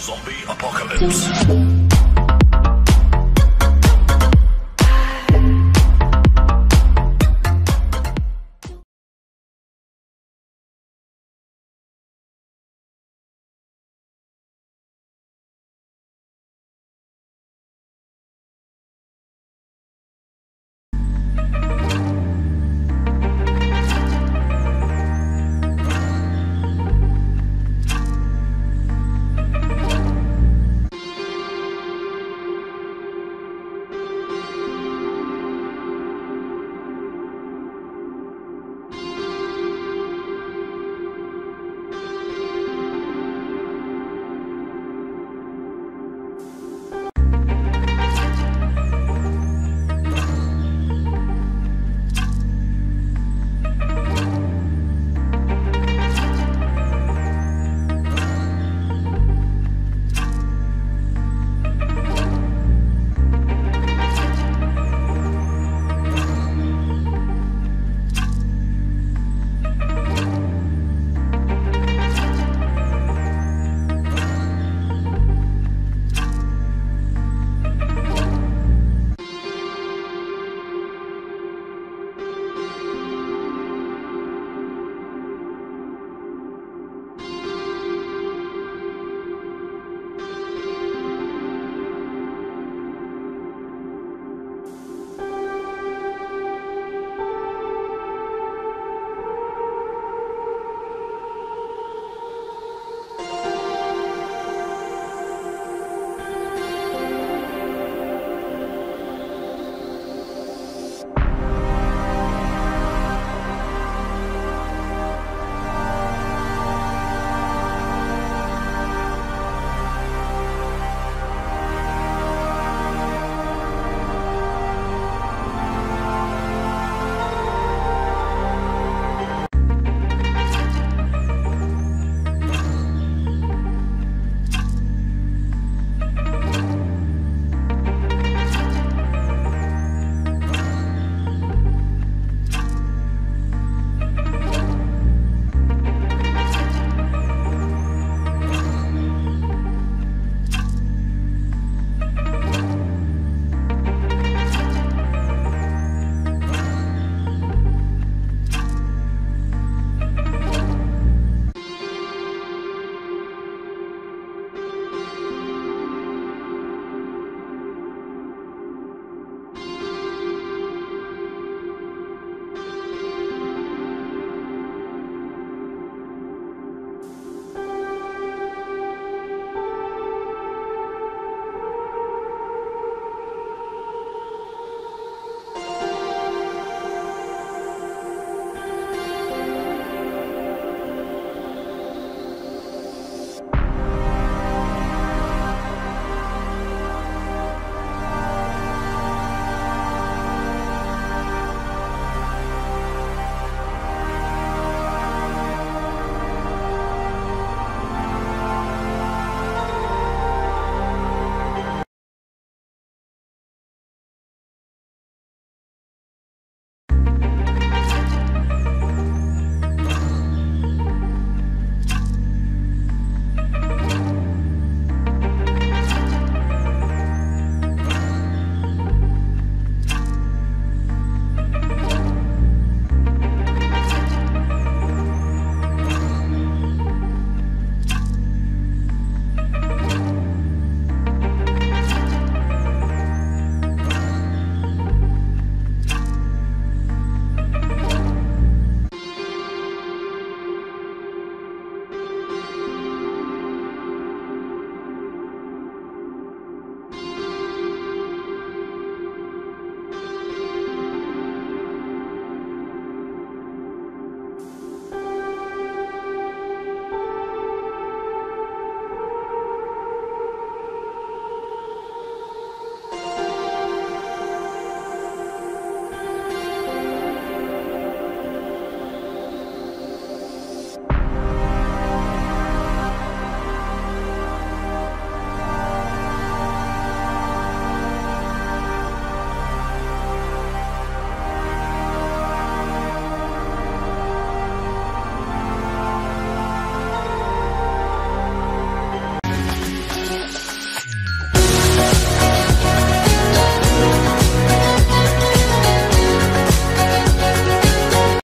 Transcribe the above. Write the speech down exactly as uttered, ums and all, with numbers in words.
Zombie apocalypse.